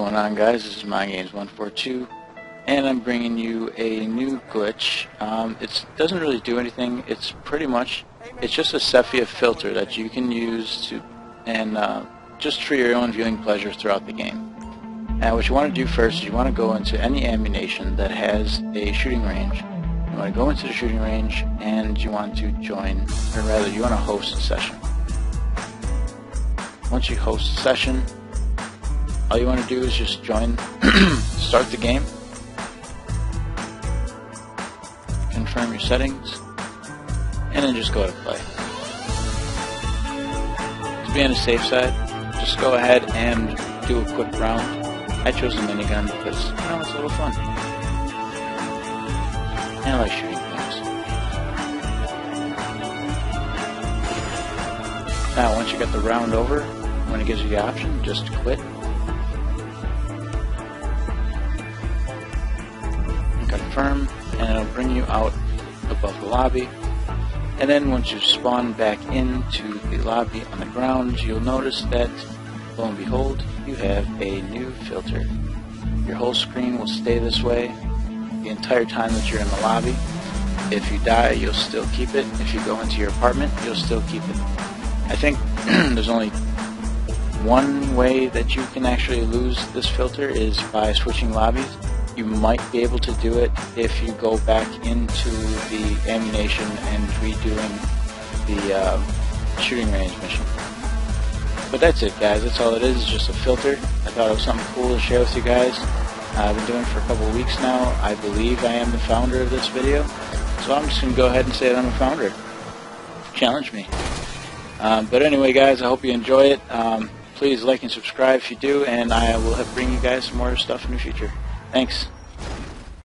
going on, guys? This is Mindgames142, and I'm bringing you a new glitch. It doesn't really do anything. It's pretty much, it's just a Sephia filter that you can use to, and just for your own viewing pleasure throughout the game. And what you want to do first is you want to go into any ammunition that has a shooting range. You want to go into the shooting range, and you want to join, or rather, you want to host a session. Once you host a session, all you want to do is just join, start the game, confirm your settings, and then just go to play. To be on the safe side, just go ahead and do a quick round. I chose a minigun because, you know, it's a little fun. And I like shooting things. Now, once you get the round over, when it gives you the option, just quit. Confirm, and it'll bring you out above the lobby. And then once you spawn back into the lobby on the ground, you'll notice that, lo and behold, you have a new filter. Your whole screen will stay this way the entire time that you're in the lobby. If you die, you'll still keep it. If you go into your apartment, you'll still keep it. I think there's only one way that you can actually lose this filter is by switching lobbies. You might be able to do it if you go back into the ammunition and redoing the shooting range mission. But that's it, guys. That's all it is. It's just a filter. I thought it was something cool to share with you guys. I've been doing it for a couple weeks now. I believe I am the founder of this video. So I'm just going to go ahead and say that I'm a founder. Challenge me. But anyway, guys, I hope you enjoy it. Please like and subscribe if you do, and I will bring you guys some more stuff in the future. Thanks.